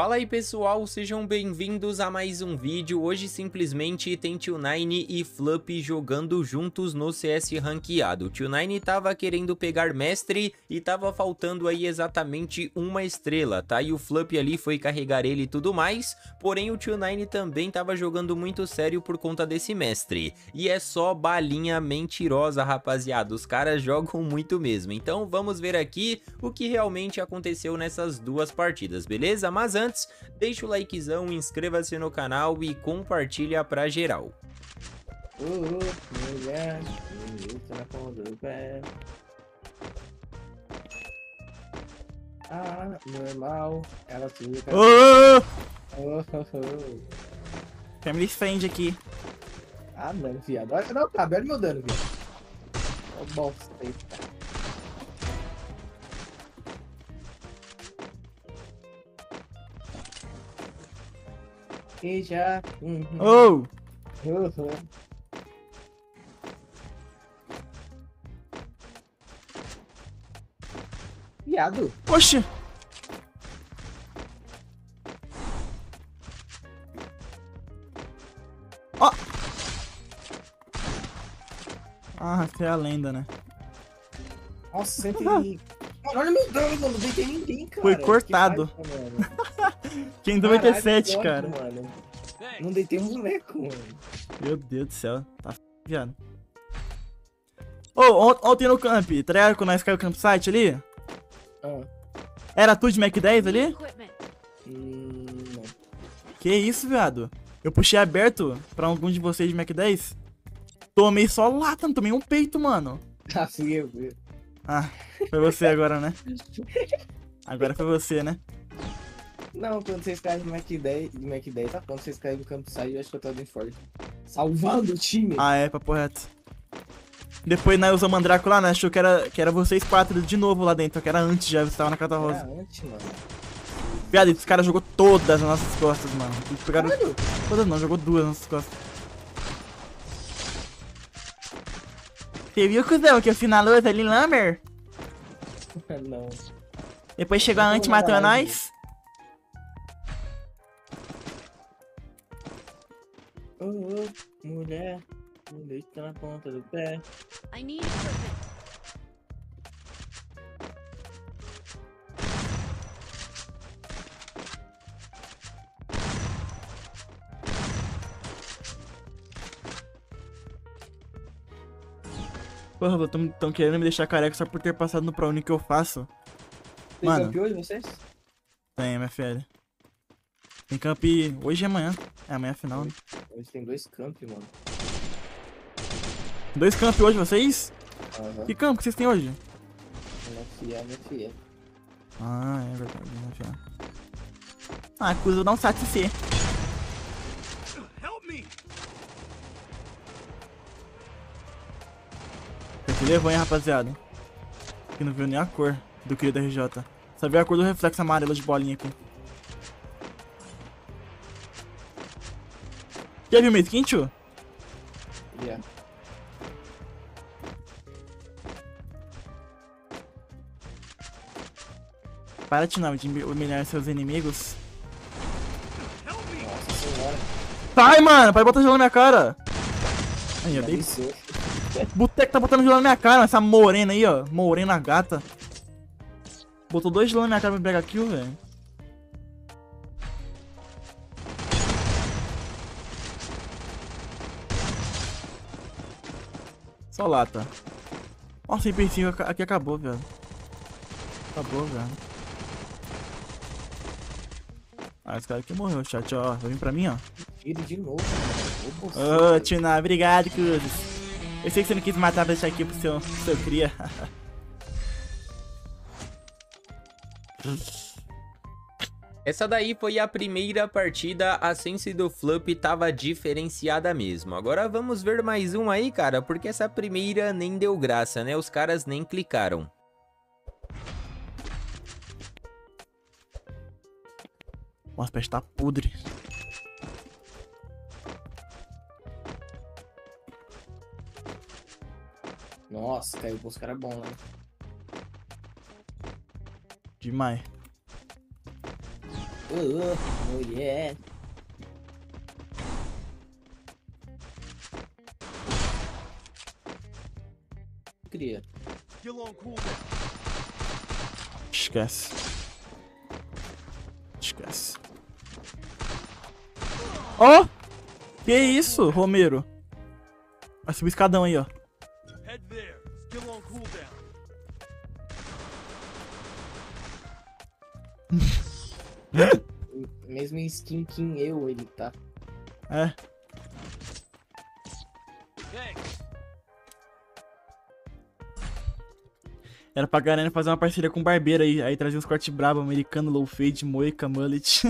Fala aí pessoal, sejam bem-vindos a mais um vídeo. Hoje simplesmente tem Two9ff e Flupy jogando juntos no CS ranqueado. Two9ff tava querendo pegar mestre e tava faltando aí exatamente uma estrela, tá? E o Flupy ali foi carregar ele e tudo mais, porém o Two9ff também tava jogando muito sério por conta desse mestre. E é só balinha mentirosa, rapaziada, os caras jogam muito mesmo. Então vamos ver aqui o que realmente aconteceu nessas duas partidas, beleza? Mas antes, deixa o likezão, inscreva-se no canal e compartilha pra geral. Ah, normal. Ela subiu. Family friend aqui. Ah, não, viado. Olha, não, tá aberto meu dano, viado. Ó, bosta aí, cara. E já. Uhum. Oh! Uhum. Viado! Oxi! Ó! Oh. Ah, é a lenda, né? Nossa, senta aí. Olha meu dano, mano. Não deitei ninguém, cara. Foi cortado. Que raiva, mano. Quem deu 87, cara. Mano. Não deitei um moleque, mano. Meu Deus do céu. Tá f***ado. Ô, ontem no camp. Tá ligado quando nós caiu o campsite ali? Ah. Era tu de Mac 10 ali? Não. Que isso, viado. Eu puxei aberto pra algum de vocês de Mac 10. Tomei só lata, não tomei um peito, mano. Tá feio, velho. Ah, foi você agora, né? Agora foi você, né? Não, quando vocês caem no Mac 10, tá? Quando vocês caem no campo de saída, eu acho que eu tô bem forte. Salvando o time! Ah, é, papo reto. Depois nós usamos o Mandraco lá, né? Achou que era vocês quatro de novo lá dentro, que era antes já, você tava na Cata Rosa. Era antes, mano. Viado, esse cara jogou todas as nossas costas, mano. Pegaram... Todas não, jogou duas nas nossas costas. Você viu, cuzão, que eu finalou ali, Lammer? Não. Depois chegou a Ant e matou a nós. Oh, mulher. O leite tá na ponta do pé. I need perfect. Porra, tão querendo me deixar careca só por ter passado no ProUni que eu faço. Tem mano, camp hoje, vocês? Tem, MFL. Tem camp hoje e amanhã. É amanhã final, né? Hoje tem dois camp, mano. Dois camp hoje, vocês? Uhum. Que camp que vocês têm hoje? MFE. Ah, é verdade, MFE. Ah, cuso, não satisfê. Levou, hein, rapaziada. Que não viu nem a cor do querido RJ. Só viu a cor do reflexo amarelo de bolinha aqui. Já viu meu skin, tio? Yeah. Para, tio, não, de humilhar seus inimigos. Nossa senhora. Sai, mano! Para de botar gelo na minha cara! Aí, eu dei. Boteco tá botando gelo na minha cara, essa morena aí, ó. Morena gata. Botou dois gelo na minha cara pra pegar kill, velho. Só lata. Nossa, em princípio aqui acabou, velho. Acabou, velho. Ah, esse cara aqui morreu, chat, ó. Vai vir pra mim, ó. Tiro de novo, mano. Ô, Tina, obrigado, Cruz. Eu sei que você não quis matar pra deixar aqui pro seu cria. Essa daí foi a primeira partida, a sense do Flupy tava diferenciada mesmo. Agora vamos ver mais um aí, cara, porque essa primeira nem deu graça, né? Os caras nem clicaram. Nossa, parece que tá podre. Nossa, caiu pros caras bons, né? Demais. Oh yeah. Cria. Esquece. Esquece. Ó! Oh! Que isso, Romero? Vai subir o escadão aí, ó. Mesmo skin que em eu ele tá. É. Era pra Garena fazer uma parceria com o barbeiro aí. Aí trazia uns cortes brabo, americano, low fade, moica, mullet.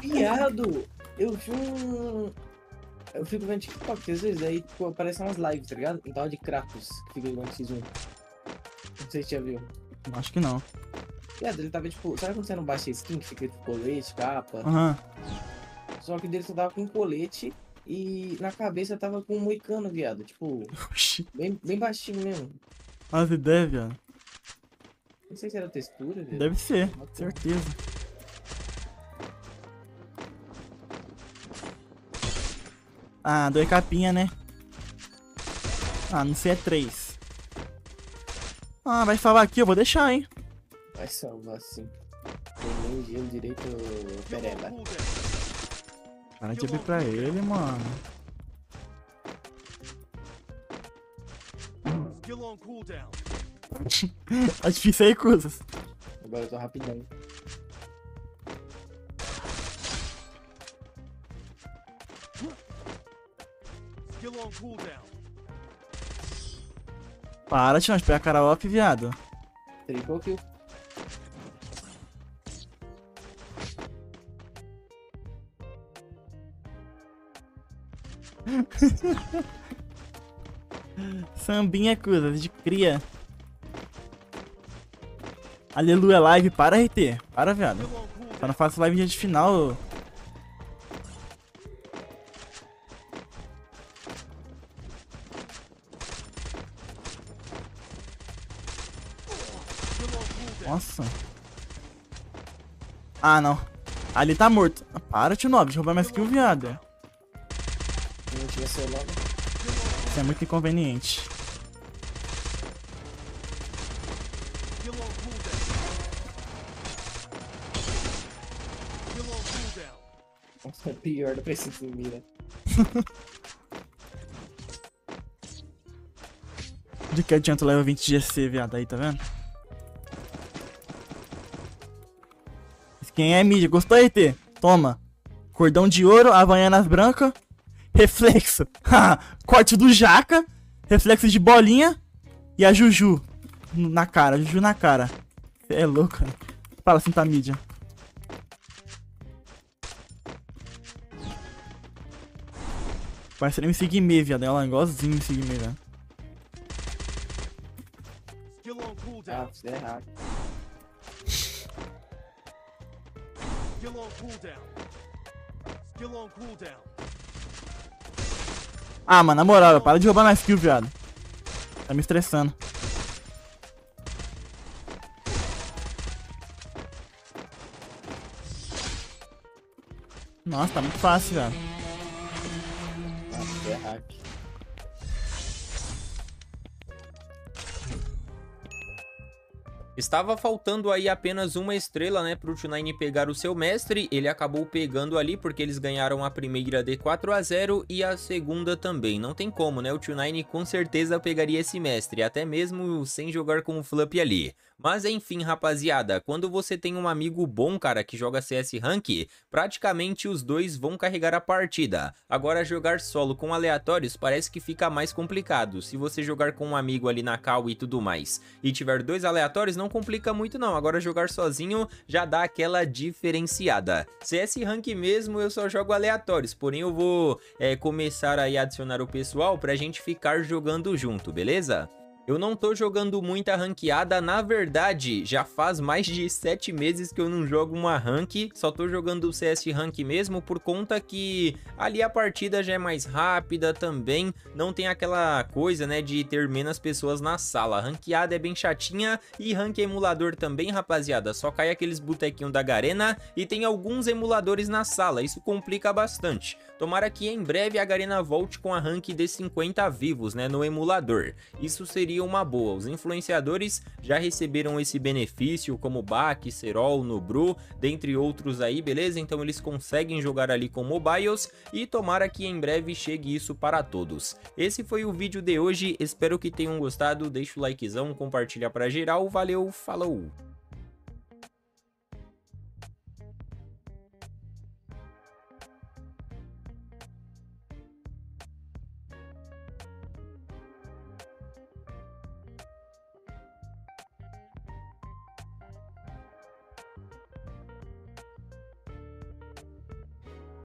Viado! Eu juro. Eu fico vendo TikTok, às vezes aí tipo, aparecem umas lives, tá ligado? Então é de Krakos que fica jogando X1. Não sei se já viu. Acho que não. Viado, ele tava tipo. Sabe quando você não baixa skin que fica tipo colete, capa? Aham. Uhum. Só que dele só tava com colete e na cabeça tava com um moicano, viado. Tipo. Oxi. Bem baixinho mesmo. As ideias, viado. Não sei se era textura, velho. Deve ser, certeza. Ah, 2 capinha, né? Ah, não sei, é 3. Ah, vai salvar aqui, eu vou deixar, hein? Vai salvar sim. Tem nem gelo direito, pereba. Para de abrir pra ele, mano. Skill on cooldown. Tá difícil aí, Cruzas. Agora eu tô rapidão. Para, Tião, pega a cara off, viado. Triple kill. Sambinha, Cruzas, de cria. Aleluia live, para RT, para viado. Só não faço live em dia de final. Nossa. Ah não. Ali tá morto. Para, T9, de roubar minha skill, viado. Isso é muito inconveniente. É pior, não preciso de mira. De que adianta o level 20 GC, viado, aí, tá vendo? Quem é mídia? Gostou, ET? Toma. Cordão de ouro, Havaianas branca. Reflexo. Corte do jaca. Reflexo de bolinha. E a Juju na cara, Juju na cara. Cê é louco, cara. Fala assim, tá mídia. Parceiro me seguir me, viado. Ela é igualzinho me seguir me, velho. Ah, você é hack. Skill on cooldown. Skill on cooldown. Ah, mano, na moral, para de roubar minha skill, viado. Tá me estressando. Nossa, tá muito fácil, velho. É hack. Estava faltando aí apenas uma estrela, né, pro Two9ff pegar o seu mestre. Ele acabou pegando ali porque eles ganharam a primeira de 4-0 e a segunda também. Não tem como, né, o Two9ff com certeza pegaria esse mestre, até mesmo sem jogar com o Flupy ali. Mas enfim, rapaziada, quando você tem um amigo bom, cara, que joga CS Rank, praticamente os dois vão carregar a partida. Agora, jogar solo com aleatórios parece que fica mais complicado. Se você jogar com um amigo ali na call e tudo mais, e tiver dois aleatórios, não complica muito não. Agora, jogar sozinho já dá aquela diferenciada. CS Rank mesmo, eu só jogo aleatórios, porém eu vou começar aí a adicionar o pessoal pra gente ficar jogando junto, beleza? Eu não tô jogando muita ranqueada, na verdade, já faz mais de 7 meses que eu não jogo uma rank, só tô jogando o CS rank mesmo, por conta que ali a partida já é mais rápida também, não tem aquela coisa, né, de ter menos pessoas na sala. A ranqueada é bem chatinha e rank emulador também, rapaziada, só cai aqueles botequinhos da Garena e tem alguns emuladores na sala, isso complica bastante. Tomara que em breve a Garena volte com a rank de 50 vivos, né, no emulador, isso seria uma boa. Os influenciadores já receberam esse benefício, como Bak, Cerol, Nobru, dentre outros aí, beleza? Então eles conseguem jogar ali com mobiles e tomara que em breve chegue isso para todos. Esse foi o vídeo de hoje, espero que tenham gostado, deixa o likezão, compartilha pra geral, valeu, falou!